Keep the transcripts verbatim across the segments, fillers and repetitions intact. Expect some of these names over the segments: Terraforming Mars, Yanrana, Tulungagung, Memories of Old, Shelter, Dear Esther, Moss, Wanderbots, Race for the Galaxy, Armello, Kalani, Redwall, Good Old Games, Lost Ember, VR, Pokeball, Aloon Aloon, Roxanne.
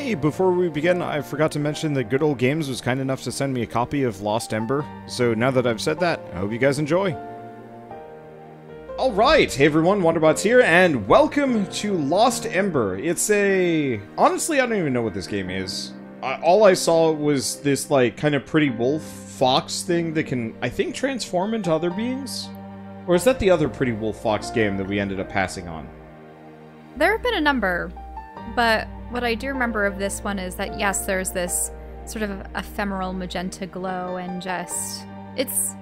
Hey, before we begin, I forgot to mention that Good Old Games was kind enough to send me a copy of Lost Ember. So now that I've said that, I hope you guys enjoy. Alright, hey everyone, Wanderbots here, and welcome to Lost Ember. It's a... honestly, I don't even know what this game is. I, all I saw was this, like, kind of pretty wolf fox thing that can, I think, transform into other beings? Or is that the other pretty wolf fox game that we ended up passing on? There have been a number, but what I do remember of this one is that, yes, there's this sort of ephemeral magenta glow and just... it's...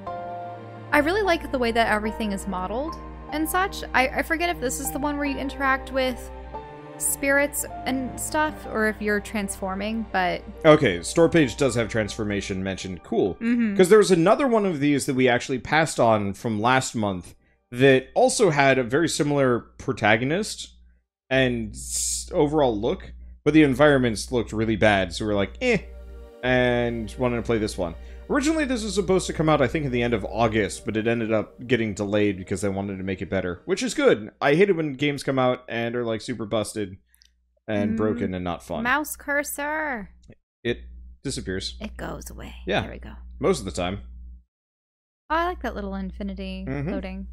I really like the way that everything is modeled and such. I, I forget if this is the one where you interact with spirits and stuff, or if you're transforming, but... okay, store page does have transformation mentioned. Cool. Mm-hmm. Because there was another one of these that we actually passed on from last month that also had a very similar protagonist and overall look, but the environments looked really bad, so we were like, eh, and wanted to play this one. Originally, this was supposed to come out, I think, at the end of August, but it ended up getting delayed because they wanted to make it better, which is good. I hate it when games come out and are, like, super busted and mm, broken and not fun. Mouse cursor! It disappears. It goes away. Yeah. There we go. Most of the time. Oh, I like that little infinity mm-hmm. floating.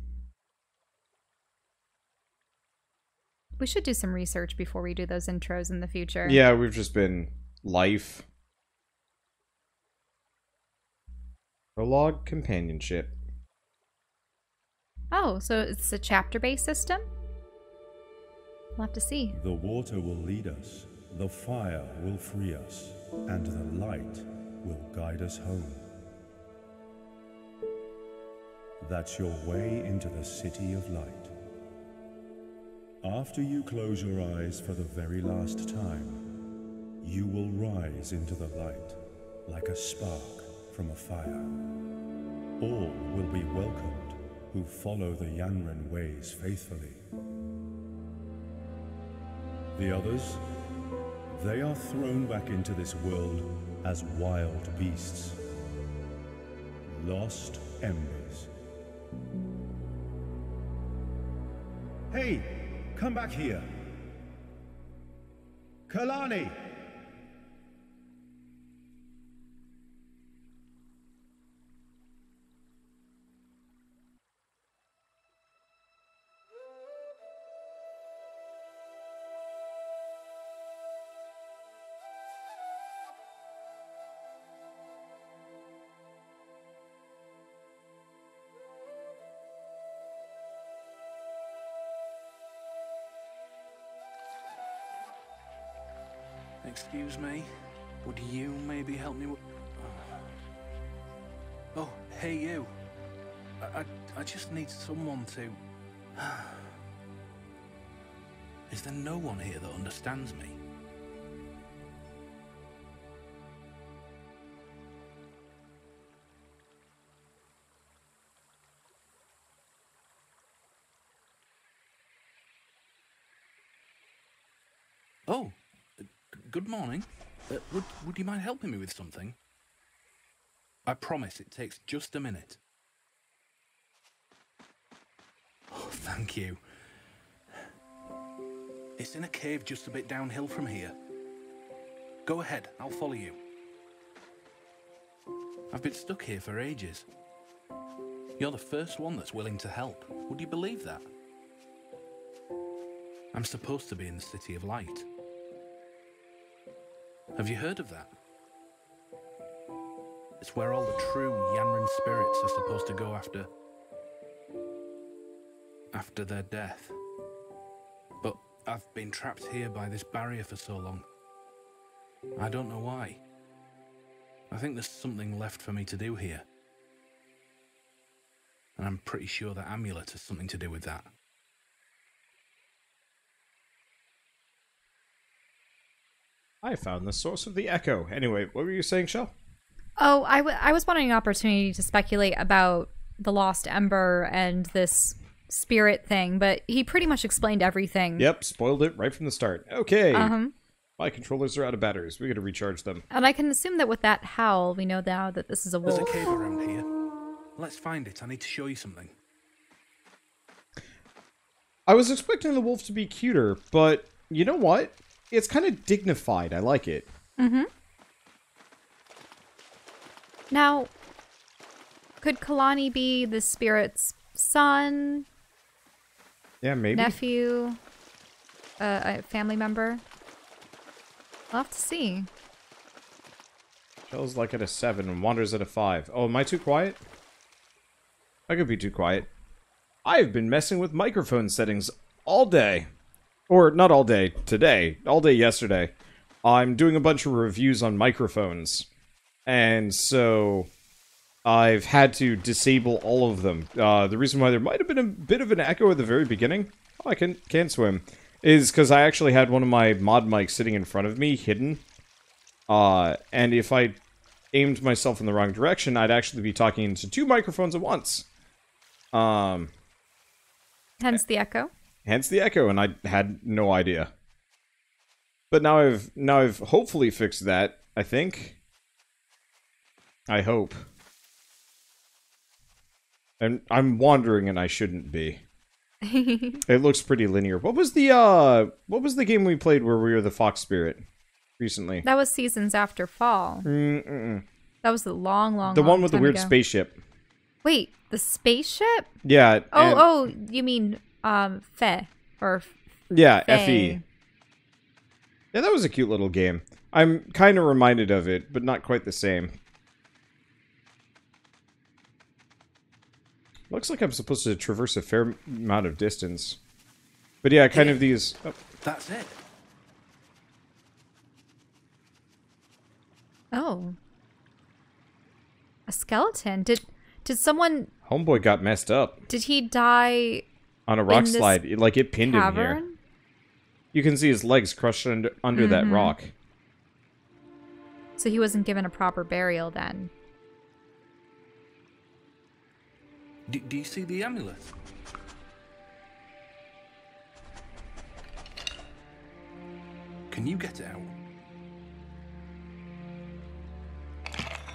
We should do some research before we do those intros in the future. Yeah, we've just been life... prologue companionship. Oh, so it's a chapter-based system? We'll have to see. The water will lead us, the fire will free us, and the light will guide us home. That's your way into the City of Light. After you close your eyes for the very last time, you will rise into the light like a spark from a fire. All will be welcomed who follow the Yanrana ways faithfully. The others, they are thrown back into this world as wild beasts, lost embers. Hey, come back here. Kalani! Excuse me, would you maybe help me with... oh. oh, hey you. I, I, I just need someone to... is there no one here that understands me? Oh! Good morning. Uh, would, would you mind helping me with something? I promise it takes just a minute. Oh, thank you. It's in a cave just a bit downhill from here. Go ahead, I'll follow you. I've been stuck here for ages. You're the first one that's willing to help. Would you believe that? I'm supposed to be in the City of Light. Have you heard of that? It's where all the true Yanrana spirits are supposed to go after... after their death. But I've been trapped here by this barrier for so long. I don't know why. I think there's something left for me to do here. And I'm pretty sure that amulet has something to do with that. I found the source of the echo. Anyway, what were you saying, Shell? Oh, I, w I was wanting an opportunity to speculate about the Lost Ember and this spirit thing, but he pretty much explained everything. Yep, spoiled it right from the start. Okay. Uh-huh. My controllers are out of batteries. We gotta recharge them. And I can assume that with that howl, we know now that this is a wolf. There's a cave around here. Let's find it. I need to show you something. I was expecting the wolf to be cuter, but you know what? it's kind of dignified. I like it. Mm-hmm. Now, could Kalani be the spirit's son? Yeah, maybe. Nephew? Uh, a family member? We'll have to see. Shell's like at a seven and Wander's at a five. Oh, am I too quiet? I could be too quiet. I've been messing with microphone settings all day. Or not all day, today. All day yesterday. I'm doing a bunch of reviews on microphones. And so I've had to disable all of them. Uh, the reason why there might have been a bit of an echo at the very beginning, oh, I can, can swim, is because I actually had one of my mod mics sitting in front of me, hidden. Uh, and if I aimed myself in the wrong direction, I'd actually be talking into two microphones at once. Um, hence the echo. Hence the echo, and I had no idea. But now I've now I've hopefully fixed that, I think. I hope. And I'm wandering, and I shouldn't be. It looks pretty linear. What was the uh? What was the game we played where we were the fox spirit recently? That was Seasons After Fall. Mm -mm. That was the long, long. The long one with the weird ago. spaceship. Wait, the spaceship? Yeah. Oh, oh, you mean um, Fe or? F yeah, Fe. Fe. Yeah, that was a cute little game. I'm kind of reminded of it, but not quite the same. Looks like I'm supposed to traverse a fair amount of distance. But yeah, kind hey, of these... Oh. That's it. Oh. A skeleton? Did did someone... Homeboy got messed up. Did he die... On a rock slide. It, like, it pinned cavern? him here. You can see his legs crushed under, under mm-hmm. that rock. So he wasn't given a proper burial then. Do, do you see the amulet? Can you get it out?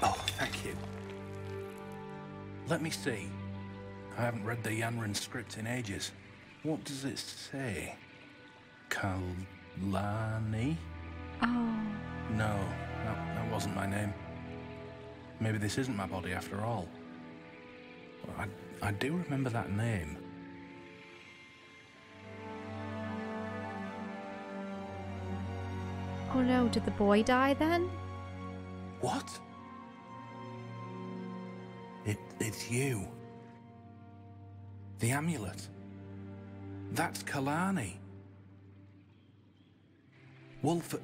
Oh, thank you. Let me see. I haven't read the Yanrana script in ages. What does it say? Kalani? Oh. No, that, that wasn't my name. Maybe this isn't my body after all. I, I do remember that name. Oh no, did the boy die then? What? It, it's you. The amulet. That's Kalani. Wolf,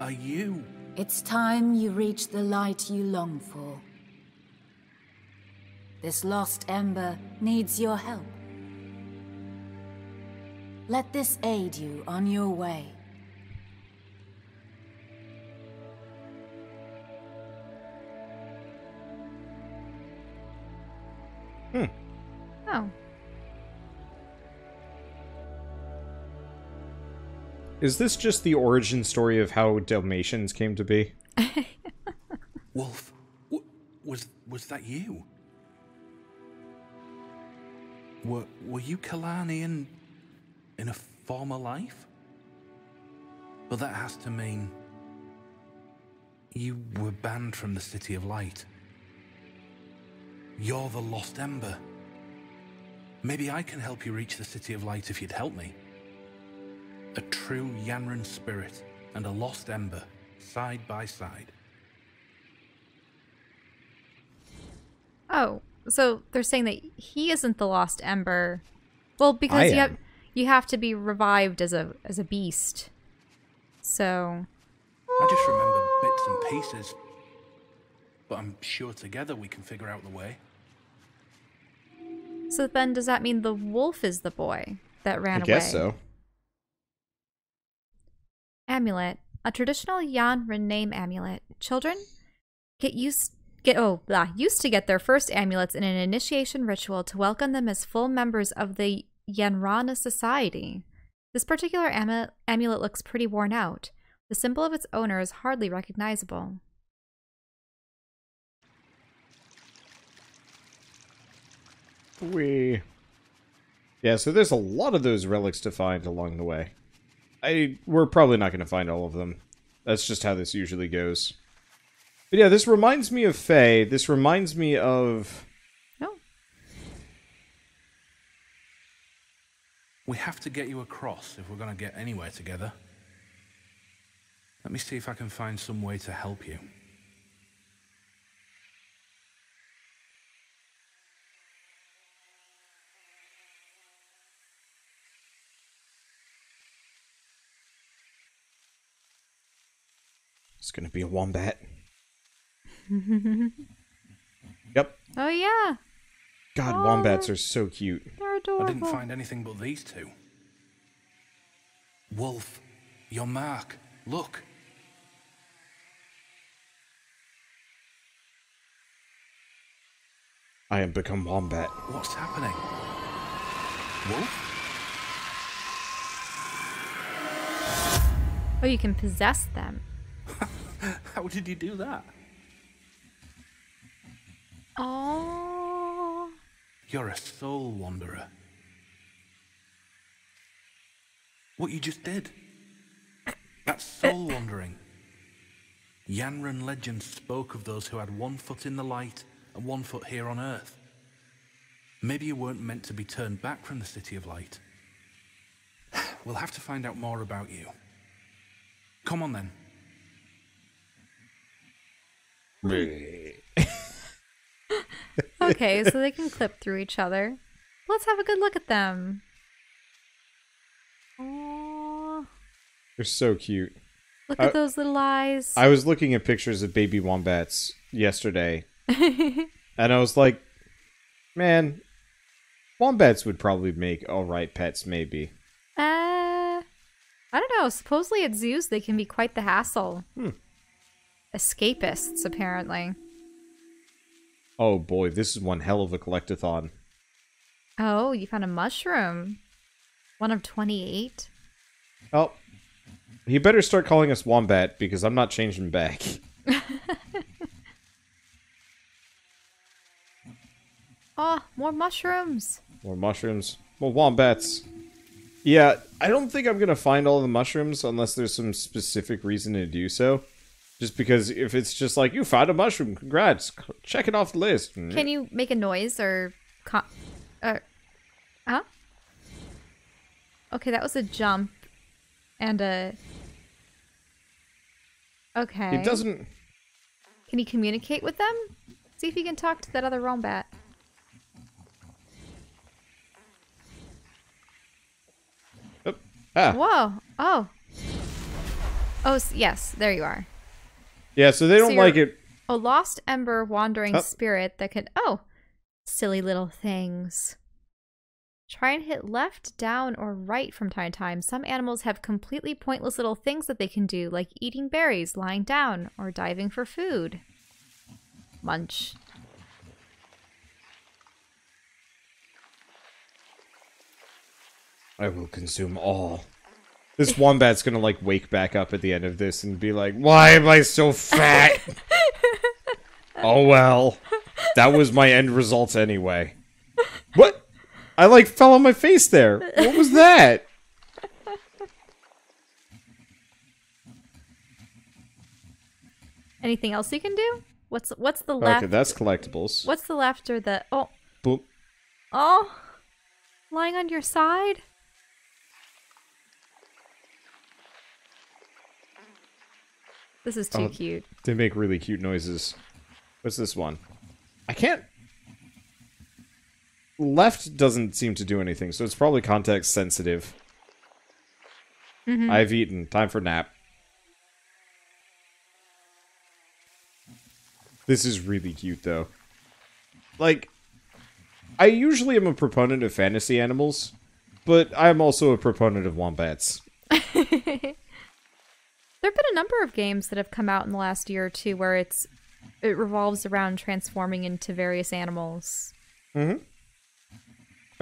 are you? It's time you reach the light you long for. This lost ember needs your help. Let this aid you on your way. Hmm. Oh. Is this just the origin story of how Dalmatians came to be? Wolf, w was was that you? Were, were you Kalani in, in a former life? Well, that has to mean you were banned from the City of Light. You're the Lost Ember. Maybe I can help you reach the City of Light if you'd help me. A true Yanrana spirit and a Lost Ember, side by side. Oh. So they're saying that he isn't the Lost Ember. Well, because you have, you have to be revived as a as a beast. So I just remember bits and pieces. But I'm sure together we can figure out the way. So then does that mean the wolf is the boy that ran away? I guess so. Amulet. A traditional Yanrana name amulet. Children get used to Get, oh, blah, used to get their first amulets in an initiation ritual to welcome them as full members of the Yanrana society. This particular amu amulet looks pretty worn out. The symbol of its owner is hardly recognizable. We, yeah. So there's a lot of those relics to find along the way. I we're probably not going to find all of them. That's just how this usually goes. But yeah, this reminds me of Faye. This reminds me of... No. We have to get you across if we're going to get anywhere together. Let me see if I can find some way to help you. It's gonna be a wombat. Yep. Oh yeah. God, oh, wombats are so cute. They're adorable. I didn't find anything but these two. Wolf, your mark. Look. I am become wombat. What's happening? Wolf? Oh, you can possess them. How did you do that? Oh. You're a soul wanderer. What you just did. That's soul wandering. Yanran legends spoke of those who had one foot in the light and one foot here on Earth. Maybe you weren't meant to be turned back from the City of Light. We'll have to find out more about you. Come on then. Okay, so they can clip through each other. Let's have a good look at them. Aww. They're so cute. Look I, at those little eyes. I was looking at pictures of baby wombats yesterday. And I was like, man, wombats would probably make alright pets, maybe. Uh, I don't know. Supposedly at zoos, they can be quite the hassle. Hmm. Escapists, apparently. Oh boy, this is one hell of a collectathon. Oh, you found a mushroom. One of twenty-eight. Oh, you better start calling us wombat because I'm not changing back. Oh, more mushrooms. More mushrooms. More wombats. Yeah, I don't think I'm gonna find all the mushrooms unless there's some specific reason to do so. Just because if it's just like, you found a mushroom, congrats, check it off the list. Can you make a noise or... Con uh, huh? Okay, that was a jump and a... Okay. It doesn't... Can you communicate with them? See if you can talk to that other wombat. Oh. Ah. Whoa. Oh. Oh, yes, there you are. Yeah, so they don't so like it. A lost ember wandering oh. spirit that can... Oh! Silly little things. Try and hit left, down, or right from time to time. Some animals have completely pointless little things that they can do, like eating berries, lying down, or diving for food. Munch. I will consume all. This wombat's gonna, like, wake back up at the end of this and be like, why am I so fat? Oh, well. That was my end result anyway. What? I, like, fell on my face there. What was that? Anything else you can do? What's what's the left? Okay, that's collectibles. What's the left or the... Oh. Boop. Oh. Lying on your side? This is too oh, cute. They make really cute noises. What's this one? I can't... Left doesn't seem to do anything, so it's probably context sensitive. Mm-hmm. I've eaten. Time for nap. This is really cute, though. Like, I usually am a proponent of fantasy animals, but I'm also a proponent of wombats. There have been a number of games that have come out in the last year or two where it's it revolves around transforming into various animals. Mm-hmm.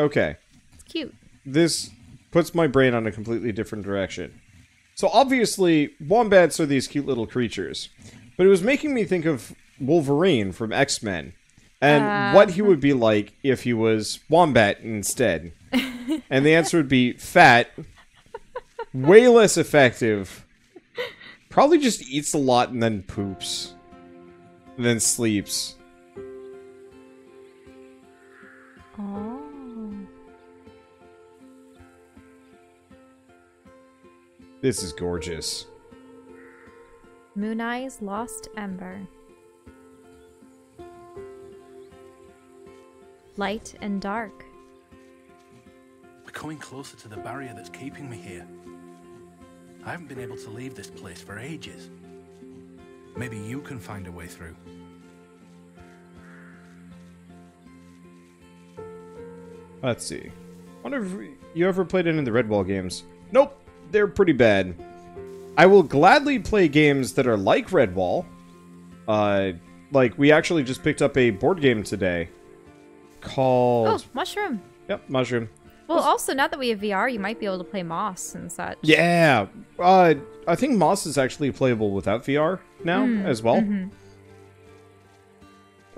Okay. It's cute. This puts my brain on a completely different direction. So obviously, wombats are these cute little creatures. But it was making me think of Wolverine from X-Men. And uh... what he would be like if he was wombat instead. And the answer would be fat, Way less effective. Probably just eats a lot and then poops. And then sleeps. Oh. This is gorgeous. Moon Eye's Lost Ember. Light and dark. We're coming closer to the barrier that's keeping me here. I haven't been able to leave this place for ages. Maybe you can find a way through. Let's see. Wonder if you ever played any of the Redwall games? Nope, they're pretty bad. I will gladly play games that are like Redwall. Uh, like, we actually just picked up a board game today called... Oh, Mushroom. Yep, Mushroom. Well, also, now that we have V R, you might be able to play Moss and such. Yeah. Uh, I think Moss is actually playable without V R now mm. as well. Mm-hmm.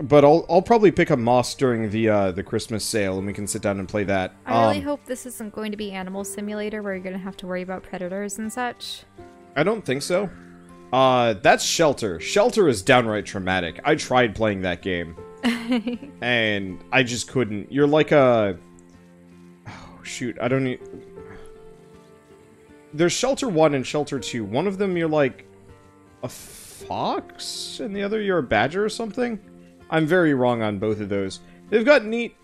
But I'll, I'll probably pick up Moss during the uh, the Christmas sale, and we can sit down and play that. I really um, hope this isn't going to be Animal Simulator, where you're going to have to worry about predators and such. I don't think so. Uh, that's Shelter. Shelter is downright traumatic. I tried playing that game. And I just couldn't. You're like a... Oh, shoot. I don't need... There's Shelter one and Shelter two. One of them, you're like a fox? And the other, you're a badger or something? I'm very wrong on both of those. They've got neat...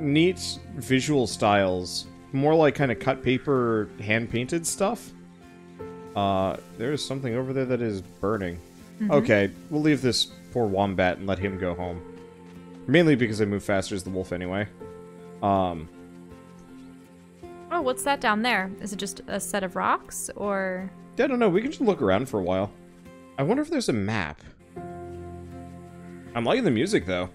Neat visual styles. More like kind of cut paper, hand-painted stuff. Uh, there is something over there that is burning. Mm-hmm. Okay, we'll leave this poor wombat and let him go home. Mainly because I move faster as the wolf anyway. Um. Oh, what's that down there? Is it just a set of rocks, or...? I don't know, we can just look around for a while. I wonder if there's a map. I'm liking the music, though.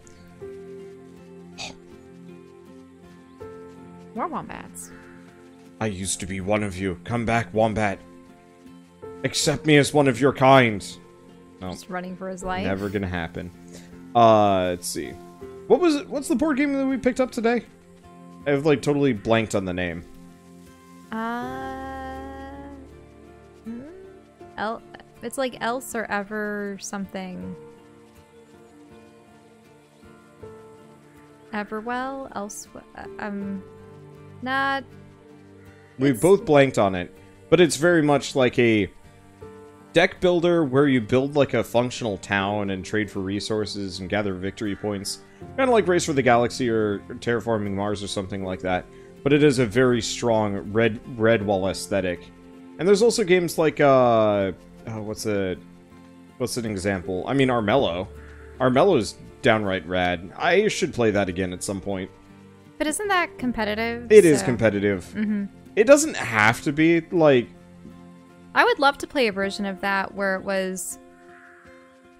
More wombats. I used to be one of you. Come back, wombat. Accept me as one of your kind. No, just running for his life. Never gonna happen. Uh, let's see. What was it? What's the board game that we picked up today? I've like totally blanked on the name. Uh, el it's like Else or Ever something. Everwell, Else. Um, not. We both blanked on it, but it's very much like a deck builder where you build like a functional town and trade for resources and gather victory points. Kind of like Race for the Galaxy or Terraforming Mars or something like that. But it is a very strong red Redwall aesthetic. And there's also games like, uh... Oh, what's a... What's an example? I mean, Armello. Armello's downright rad. I should play that again at some point. But isn't that competitive? It so. is competitive. Mm-hmm. It doesn't have to be, like... I would love to play a version of that where it was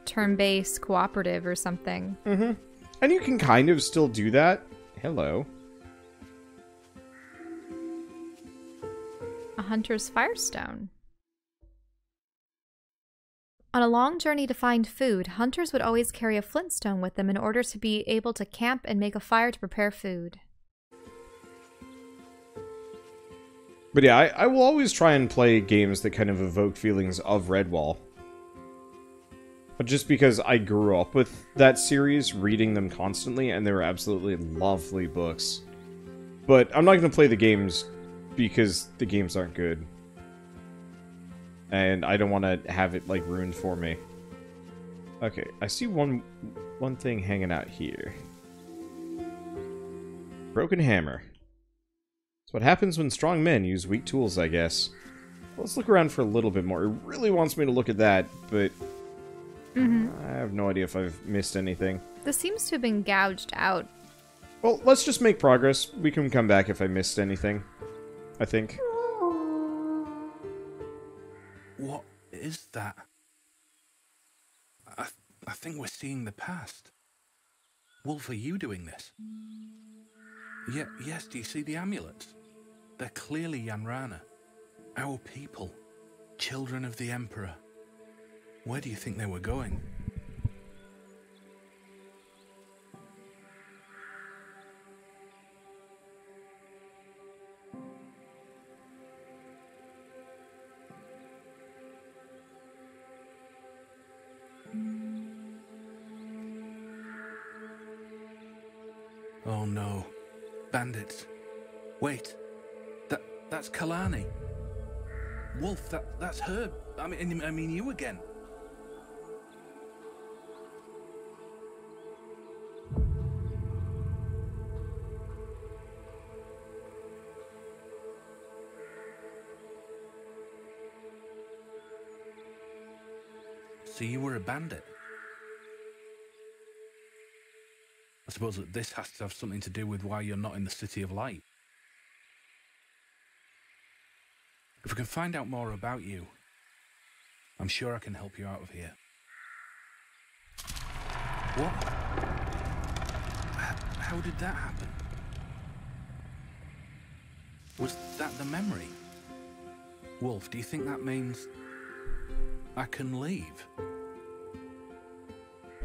turn-based cooperative or something. Mm-hmm. And you can kind of still do that. Hello. A hunter's firestone. On a long journey to find food, hunters would always carry a flintstone with them in order to be able to camp and make a fire to prepare food. But yeah, I, I will always try and play games that kind of evoke feelings of Redwall. But just because I grew up with that series, reading them constantly, and they were absolutely lovely books. But I'm not going to play the games because the games aren't good. And I don't want to have it, like, ruined for me. Okay, I see one, one thing hanging out here. Broken hammer. What happens when strong men use weak tools, I guess. Let's look around for a little bit more. It really wants me to look at that, but... Mm-hmm. I have no idea if I've missed anything. This seems to have been gouged out. Well, let's just make progress. We can come back if I missed anything, I think. What is that? I, th I think we're seeing the past. Wolf, are you doing this? Yeah, yes, do you see the amulets? They're clearly Yanrana. Our people. Children of the Emperor. Where do you think they were going? Oh no. Bandits. Wait. That that's Kalani. Wolf, that that's her. I mean I mean you again. So you were a bandit? I suppose that this has to have something to do with why you're not in the City of Light. If we can find out more about you, I'm sure I can help you out of here. What? How did that happen? Was that the memory? Wolf, do you think that means I can leave?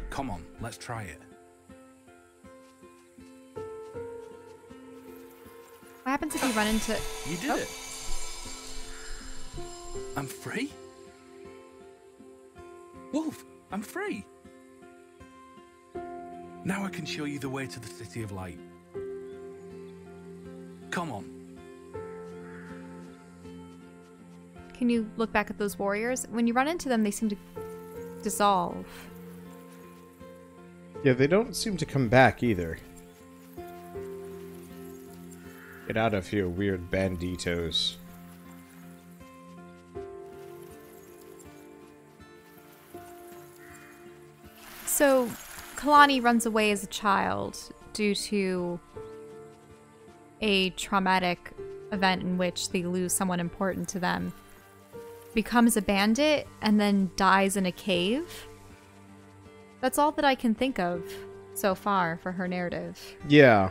Come on, let's try it. What happens if you run into... You did oh. it. I'm free? Wolf, I'm free. Now I can show you the way to the City of Light. Come on. Can you look back at those warriors? When you run into them, they seem to dissolve. Yeah, they don't seem to come back either. Get out of here, weird banditos. So, Kalani runs away as a child due to a traumatic event in which they lose someone important to them. Becomes a bandit and then dies in a cave. That's all that I can think of so far for her narrative. Yeah.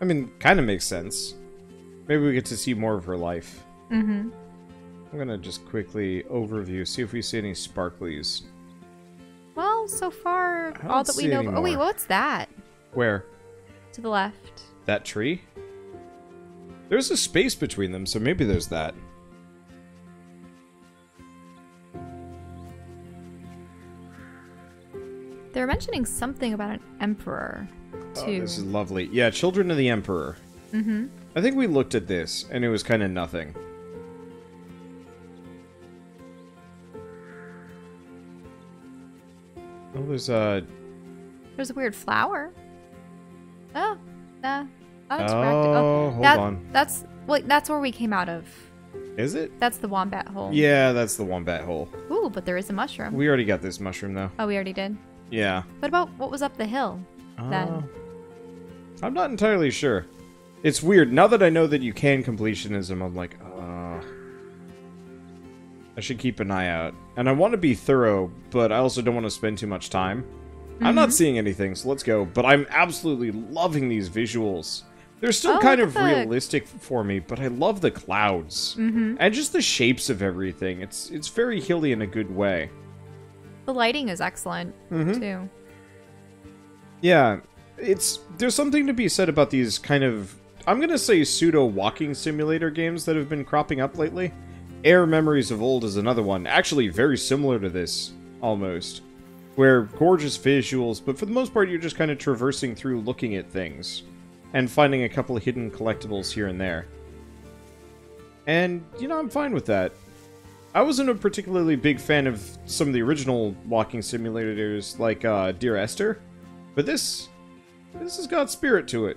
I mean, kind of makes sense. Maybe we get to see more of her life. Mm-hmm. I'm gonna just quickly overview, see if we see any sparklies. Well, so far, all that we know... Oh, wait, what's that? Where? To the left. That tree? There's a space between them, so maybe there's that. They're mentioning something about an emperor. Oh, this is lovely. Yeah, Children of the Emperor. Mm-hmm. I think we looked at this, and it was kind of nothing. Oh, there's a... There's a weird flower. Oh, uh, oh, it's oh, oh hold that, on. That's, well, that's where we came out of. Is it? That's the wombat hole. Yeah, that's the wombat hole. Ooh, but there is a mushroom. We already got this mushroom, though. Oh, we already did? Yeah. What about what was up the hill? Then. Uh, I'm not entirely sure. It's weird. Now that I know that you can completionism, I'm like, uh, I should keep an eye out. And I want to be thorough, but I also don't want to spend too much time. Mm-hmm. I'm not seeing anything, so let's go. But I'm absolutely loving these visuals. They're still oh, kind of the... realistic for me, but I love the clouds. Mm-hmm. And just the shapes of everything. It's, it's very hilly in a good way. The lighting is excellent, mm-hmm. too. Yeah, it's there's something to be said about these kind of, I'm going to say pseudo-walking simulator games that have been cropping up lately. Air Memories of Old is another one, actually very similar to this, almost. Where gorgeous visuals, but for the most part you're just kind of traversing through looking at things. And finding a couple of hidden collectibles here and there. And, you know, I'm fine with that. I wasn't a particularly big fan of some of the original walking simulators, like uh, Dear Esther. But this, this has got spirit to it.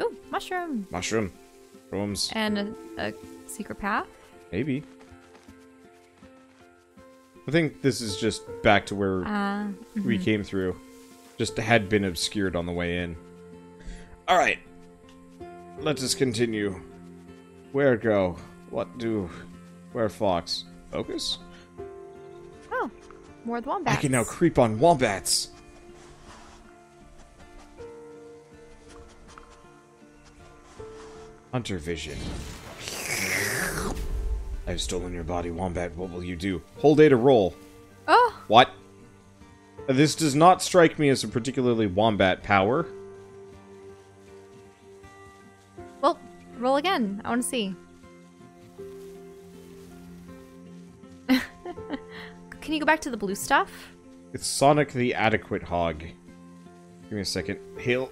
Ooh, mushroom. Mushroom. Mushrooms. And a, a secret path? Maybe. I think this is just back to where uh, mm-hmm. we came through. Just had been obscured on the way in. Alright. Let us continue. Where go? What do? Where fox? Focus? Oh. More wombats. I can now creep on wombats. Hunter vision. I've stolen your body, wombat. What will you do? Hold A to roll. Oh. What? This does not strike me as a particularly wombat power. Well, roll again. I want to see. Can you go back to the blue stuff? It's Sonic the Adequate Hog. Give me a second. Heal.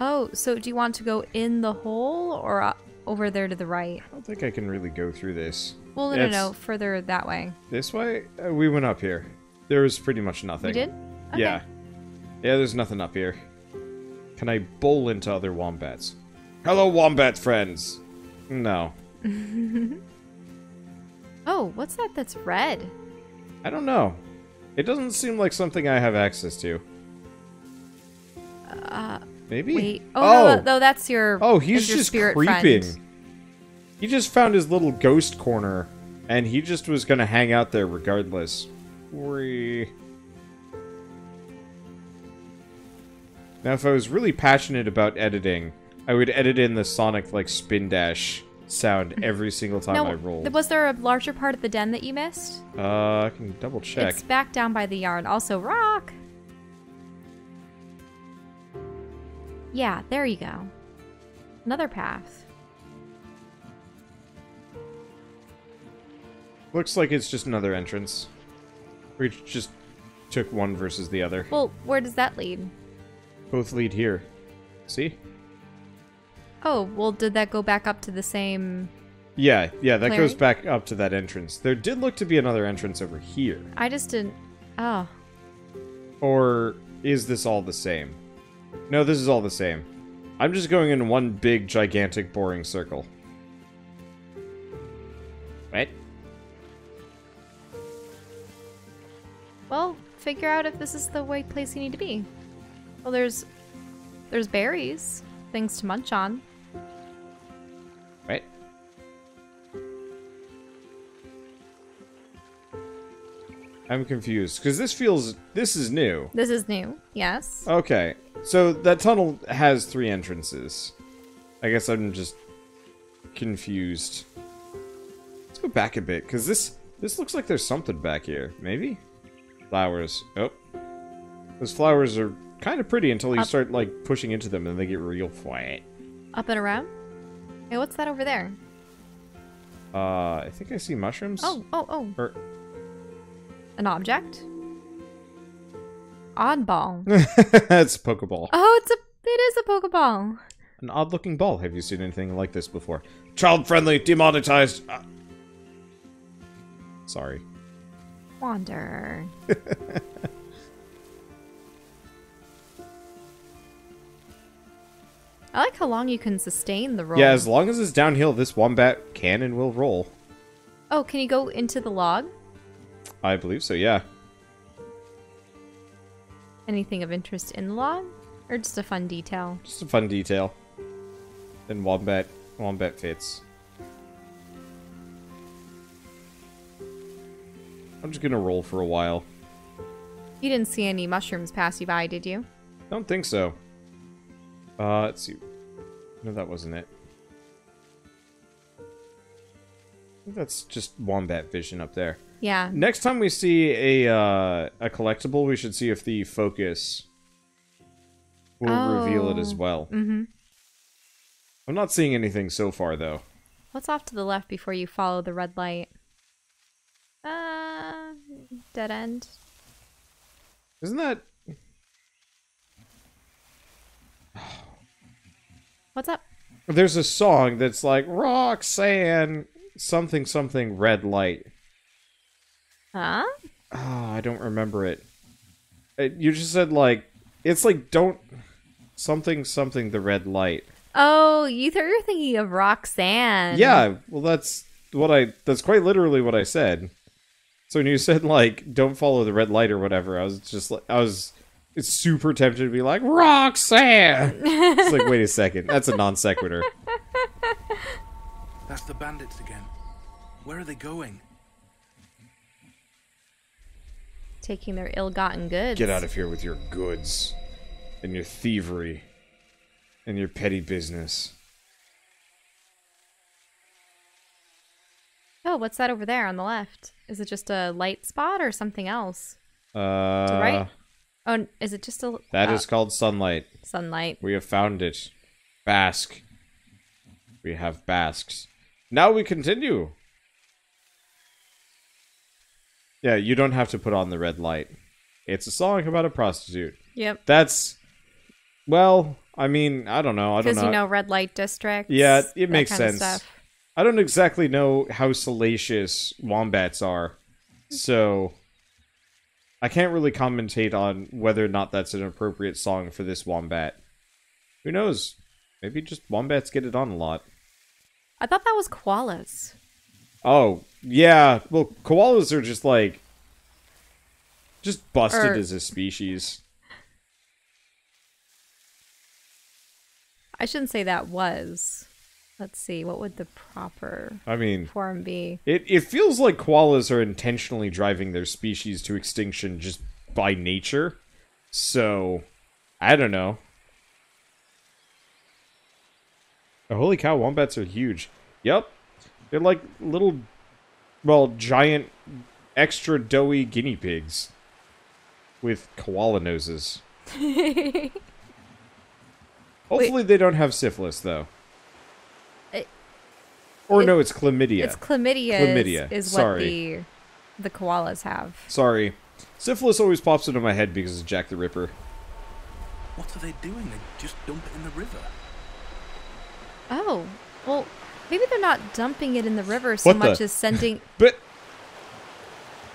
Oh, so do you want to go in the hole or over there to the right? I don't think I can really go through this. Well, no, no, no, further that way. This way? Uh, we went up here. There was pretty much nothing. You did? Okay. Yeah. Yeah, there's nothing up here. Can I bowl into other wombats? Hello, wombat friends! No. Oh, what's that that's red? I don't know. It doesn't seem like something I have access to. Uh, Maybe? Wait. Oh, oh. No, no, that's your Oh, he's your just creeping. Friend. He just found his little ghost corner, and he just was going to hang out there regardless. Worry. Now, if I was really passionate about editing, I would edit in the Sonic, like, spin dash sound every single time now, I rolled. Was there a larger part of the den that you missed? Uh, I can double check. It's back down by the yard. Also, rock! Yeah, there you go. Another path. Looks like it's just another entrance. We just took one versus the other. Well, where does that lead? Both lead here. See? Oh, well, did that go back up to the same... Yeah, yeah, that goes back up to that entrance. There did look to be another entrance over here. I just didn't... Oh. Or is this all the same? No, this is all the same. I'm just going in one big, gigantic, boring circle. Right? Well, figure out if this is the right place you need to be. Well, there's... There's berries. Things to munch on. Right. I'm confused, because this feels... This is new. This is new, yes. Okay. So, that tunnel has three entrances. I guess I'm just... confused. Let's go back a bit, because this... This looks like there's something back here. Maybe? Flowers. Oh. Those flowers are kind of pretty until you up. Start, like, pushing into them and they get real flat. Up and around? Hey, what's that over there? Uh, I think I see mushrooms. Oh, oh, oh. Or... An object? Oddball. That's a Pokeball. Oh, it's a, it is a Pokeball. An odd-looking ball. Have you seen anything like this before? Child-friendly, demonetized. Ah. Sorry. Wander. I like how long you can sustain the roll. Yeah, as long as it's downhill, this wombat can and will roll. Oh, can you go into the log? I believe so, yeah. Anything of interest in the log? Or just a fun detail? Just a fun detail. Then wombat, wombat fits. I'm just gonna roll for a while. You didn't see any mushrooms pass you by, did you? I don't think so. Uh, let's see. No, that wasn't it. I think that's just wombat vision up there. Yeah. Next time we see a uh, a collectible, we should see if the focus will oh. reveal it as well. Mm-hmm. I'm not seeing anything so far, though. What's off to the left before you follow the red light? Uh, dead end. Isn't that... What's up? There's a song that's like, Roxanne, something, something, red light. Huh? Oh, I don't remember it. it. You just said, like, it's like, don't, something, something, the red light. Oh, you thought you were thinking of Roxanne. Yeah, well, that's what I, that's quite literally what I said. So when you said, like, don't follow the red light or whatever, I was just like, I was... It's super tempted to be like, Roxanne! It's like, wait a second. That's a non sequitur. That's the bandits again. Where are they going? Taking their ill-gotten goods. Get out of here with your goods. And your thievery. And your petty business. Oh, what's that over there on the left? Is it just a light spot or something else? Uh... To the right? Oh, is it just a... That uh, is called sunlight. Sunlight. We have found it. Bask. We have basks. Now we continue. Yeah, you don't have to put on the red light. It's a song about a prostitute. Yep. That's, well, I mean, I don't know. I don't know. Because, you know, red light districts. Yeah, it makes sense. I don't exactly know how salacious wombats are, so I can't really commentate on whether or not that's an appropriate song for this wombat. Who knows? Maybe just wombats get it on a lot. I thought that was koalas. Oh, yeah. Well, koalas are just like... just busted or... as a species. I shouldn't say that was. Let's see, what would the proper I mean, form be? It, it feels like koalas are intentionally driving their species to extinction just by nature. So, I don't know. Oh, holy cow, wombats are huge. Yep. They're like little, well, giant, extra doughy guinea pigs. With koala noses. Hopefully Wait. They don't have syphilis, though. Or it, no, it's chlamydia. It's chlamydia. Chlamydia is, is what Sorry. the the koalas have. Sorry, syphilis always pops into my head because of Jack the Ripper. What are they doing? They just dump it in the river. Oh, well, maybe they're not dumping it in the river so what much the? as sending. But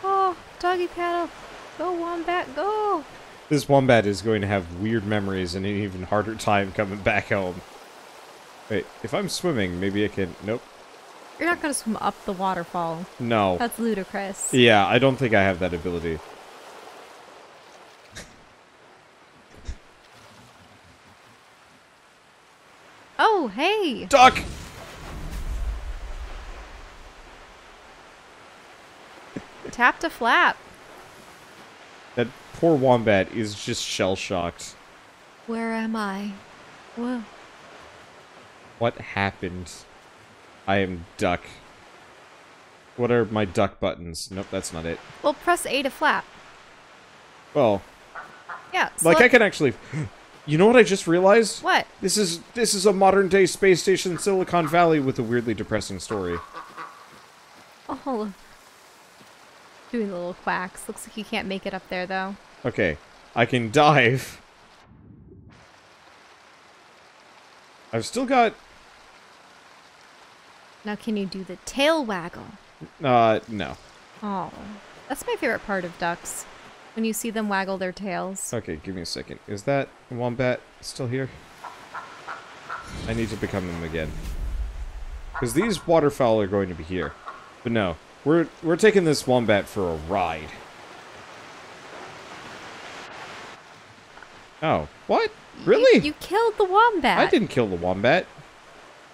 oh, doggy paddle, go wombat, go! This wombat is going to have weird memories and an even harder time coming back home. Wait, if I'm swimming, maybe I can. Nope. You're not going to swim up the waterfall. No. That's ludicrous. Yeah, I don't think I have that ability. Oh, hey! Duck! Tapped a flap. That poor wombat is just shell-shocked. Where am I? Whoa. What happened? I am duck. What are my duck buttons? Nope, that's not it. Well, press A to flap. Well. Yeah. So like, like I can actually... You know what I just realized? What? This is this is a modern-day space station in Silicon Valley with a weirdly depressing story. Oh. Doing the little quacks. Looks like you can't make it up there, though. Okay. I can dive. I've still got... Now, can you do the tail waggle? Uh, no. Oh. That's my favorite part of ducks. When you see them waggle their tails. Okay, give me a second. Is that wombat still here? I need to become them again. Because these waterfowl are going to be here. But no. We're, we're taking this wombat for a ride. Oh. What? Really? You, you killed the wombat. I didn't kill the wombat.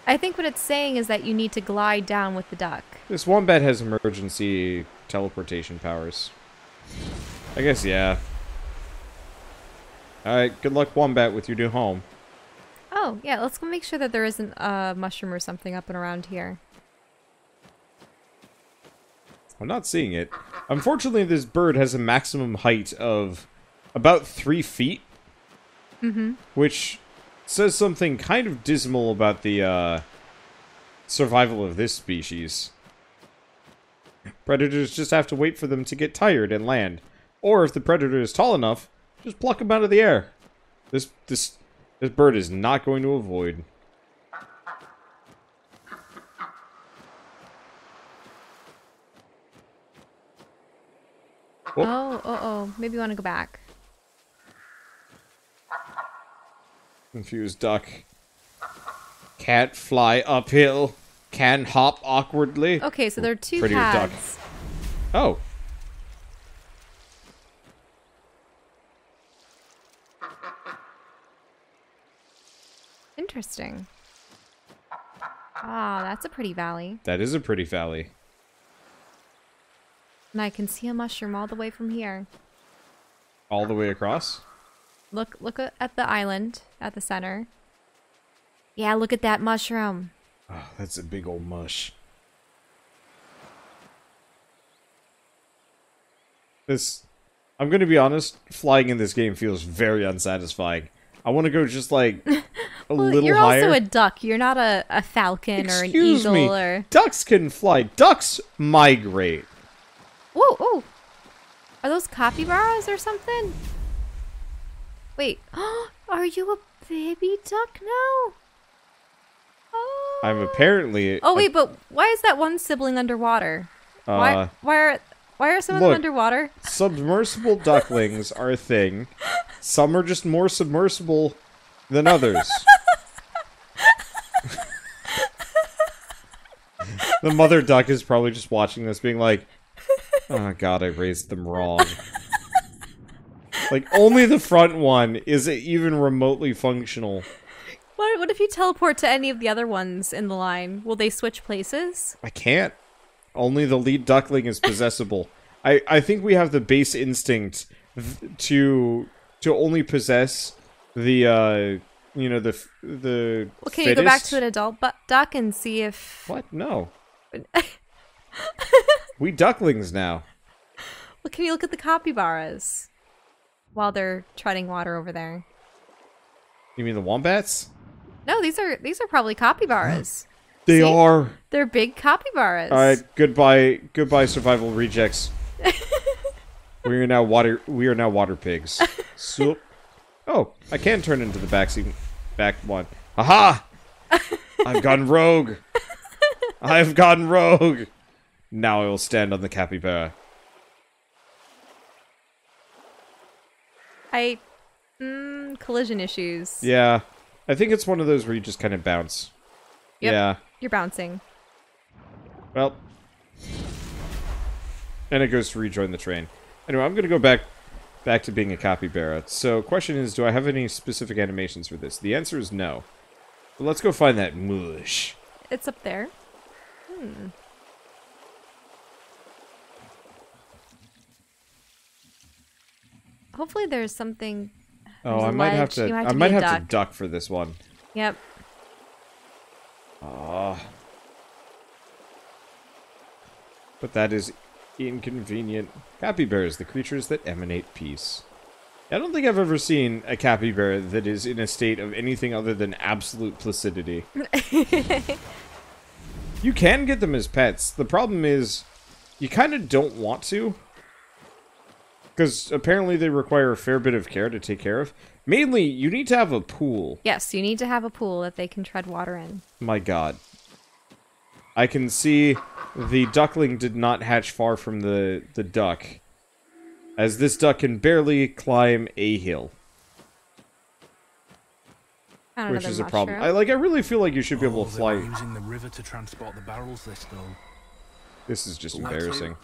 I think what it's saying is that you need to glide down with the duck. This wombat has emergency teleportation powers. I guess, yeah. Alright, good luck, wombat, with your new home. Oh, yeah, let's go make sure that there isn't a mushroom or something up and around here. I'm not seeing it. Unfortunately, this bird has a maximum height of about three feet. Mm-hmm. Which... says something kind of dismal about the, uh, survival of this species. Predators just have to wait for them to get tired and land. Or if the predator is tall enough, just pluck them out of the air. This, this, this bird is not going to avoid. Oh, oh, oh, oh. Maybe you want to go back. Confused duck. Can't fly uphill. Can hop awkwardly. Okay, so there are two Prettier paths. Duck. Oh. Interesting. Ah, that's a pretty valley. That is a pretty valley. And I can see a mushroom all the way from here. All the way across? Look, look at the island at the center. Yeah, look at that mushroom. Oh, that's a big old mush. This, I'm going to be honest, flying in this game feels very unsatisfying. I want to go just like a well, little you're higher. You're also a duck. You're not a, a falcon Excuse or an eagle me. or... Ducks can fly. Ducks migrate. Whoa, oh. Are those capybaras or something? Wait. Are you a baby duck now? Oh. I'm apparently... Oh, wait, but why is that one sibling underwater? Uh, why, why are... Why are some of them underwater? Submersible ducklings are a thing. Some are just more submersible than others. The mother duck is probably just watching this being like, oh god, I raised them wrong. Like, only the front one is even remotely functional. What, what if you teleport to any of the other ones in the line? Will they switch places? I can't. Only the lead duckling is possessable. I, I think we have the base instinct to to only possess the uh you know the the. Well, can you go back to an adult bu duck and see if? What? No. We ducklings now. Well, can you look at the capybaras while they're treading water over there? You mean the wombats? No, these are these are probably capybaras. They See? are. They're big capybaras. All right, goodbye, goodbye, survival rejects. we are now water. We are now water pigs. So, oh, I can turn into the back seat, back one. Aha! I've gone rogue. I've gone rogue. Now I will stand on the capybara. I, mm, collision issues. Yeah, I think it's one of those where you just kind of bounce. Yep. Yeah. You're bouncing. Well. And it goes to rejoin the train. Anyway, I'm going to go back back to being a capybara. So, question is, do I have any specific animations for this? The answer is no. But let's go find that mush. It's up there. Hmm. Hopefully there's something... Oh, I might have to, have to I might have duck. to duck for this one. Yep. Ah, oh. But that is inconvenient. Capybaras, the creatures that emanate peace. I don't think I've ever seen a capybara that is in a state of anything other than absolute placidity. You can get them as pets. The problem is, you kind of don't want to. Because apparently they require a fair bit of care to take care of. Mainly, you need to have a pool. Yes, you need to have a pool that they can tread water in. My god. I can see the duckling did not hatch far from the, the duck, as this duck can barely climb a hill. Which is a problem. I, like, I really feel like you should be able to fly. Using the river to transport the barrels this time. This is just embarrassing.